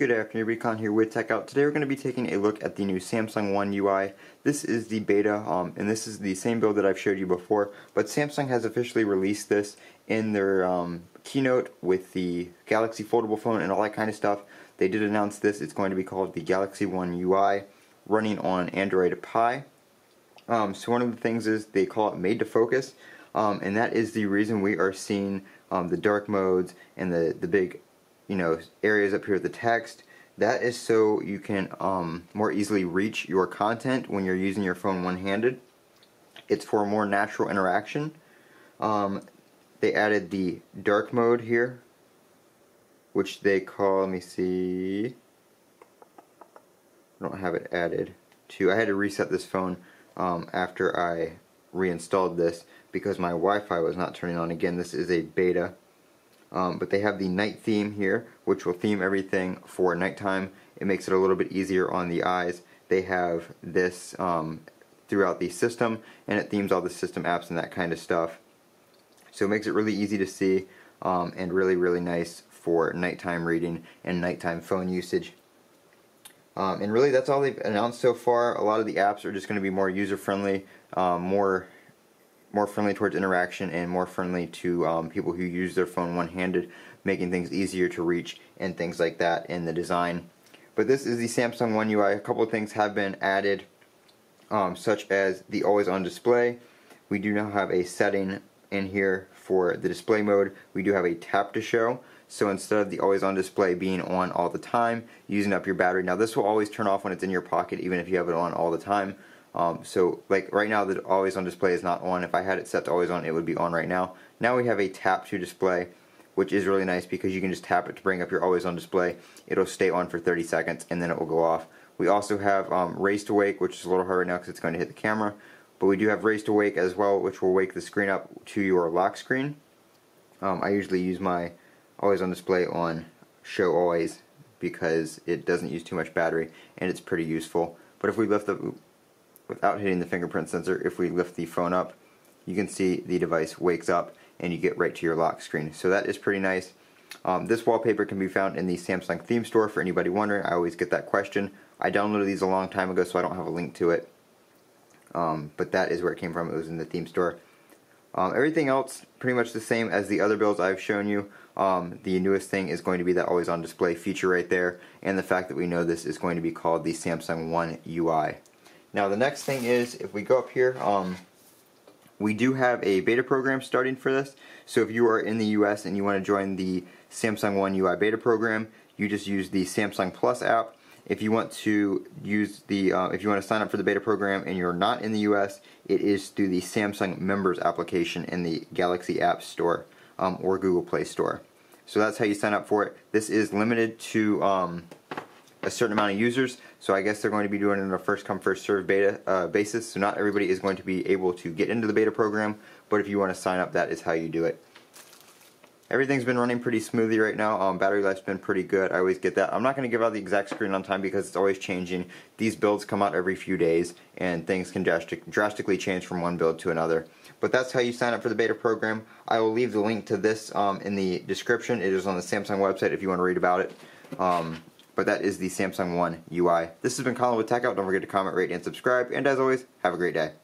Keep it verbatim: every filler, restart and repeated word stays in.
Good afternoon, everybody. Colin here with TechOut. Today we're going to be taking a look at the new Samsung One U I. This is the beta, um, and this is the same build that I've showed you before, but Samsung has officially released this in their um, keynote with the Galaxy foldable phone and all that kind of stuff. They did announce this. It's going to be called the Galaxy One U I, running on Android Pie. Um, so one of the things is they call it made to focus, um, and that is the reason we are seeing um, the dark modes and the, the big you know, areas up here with the text. That is so you can um, more easily reach your content when you're using your phone one-handed. It's for more natural interaction. Um, they added the dark mode here, which they call, let me see, I don't have it added to, I had to reset this phone um, after I reinstalled this because my Wi-Fi was not turning on. Again, this is a beta. Um, but they have the night theme here, which will theme everything for nighttime. It makes it a little bit easier on the eyes. They have this um, throughout the system, and it themes all the system apps and that kind of stuff. So it makes it really easy to see um, and really, really nice for nighttime reading and nighttime phone usage. Um, and really, that's all they've announced so far. A lot of the apps are just going to be more user-friendly, um, more more friendly towards interaction and more friendly to um, people who use their phone one-handed, making things easier to reach and things like that in the design. But this is the Samsung One U I. A couple of things have been added, um, such as the always-on display. We do now have a setting in here for the display mode. We do have a tap to show, so instead of the always-on display being on all the time, using up your battery. Now this will always turn off when it's in your pocket, even if you have it on all the time. Um, so like right now the always on display is not on. If I had it set to always on, it would be on right now. Now we have a tap to display, which is really nice because you can just tap it to bring up your always on display. It'll stay on for thirty seconds and then it will go off. We also have um, raised awake, which is a little hard right now because it's going to hit the camera, but we do have raised awake as well, which will wake the screen up to your lock screen. Um, I usually use my always on display on show always because it doesn't use too much battery and it's pretty useful. But if we lift the without hitting the fingerprint sensor, if we lift the phone up, you can see the device wakes up and you get right to your lock screen. So that is pretty nice. Um, this wallpaper can be found in the Samsung theme store for anybody wondering. I always get that question. I downloaded these a long time ago, so I don't have a link to it. Um, but that is where it came from. It was in the theme store. Um, everything else pretty much the same as the other builds I've shown you. Um, the newest thing is going to be that always on display feature right there, and the fact that we know this is going to be called the Samsung One U I. Now the next thing is, if we go up here, um, we do have a beta program starting for this. So if you are in the U S and you want to join the Samsung One U I beta program, you just use the Samsung Plus app. If you want to use the, uh, if you want to sign up for the beta program and you're not in the U S, it is through the Samsung Members application in the Galaxy App Store um, or Google Play Store. So that's how you sign up for it. This is limited to Um, a certain amount of users, so I guess they're going to be doing it on a first come first serve beta uh, basis, so not everybody is going to be able to get into the beta program, but if you want to sign up, that is how you do it. Everything's been running pretty smoothly right now. Um, battery life's been pretty good. I always get that. I'm not going to give out the exact screen on time because it's always changing. These builds come out every few days and things can drastic, drastically change from one build to another. But that's how you sign up for the beta program. I will leave the link to this um, in the description. It is on the Samsung website if you want to read about it. Um, But that is the Samsung One U I. This has been Colin with TechOut. Don't forget to comment, rate, and subscribe. And as always, have a great day.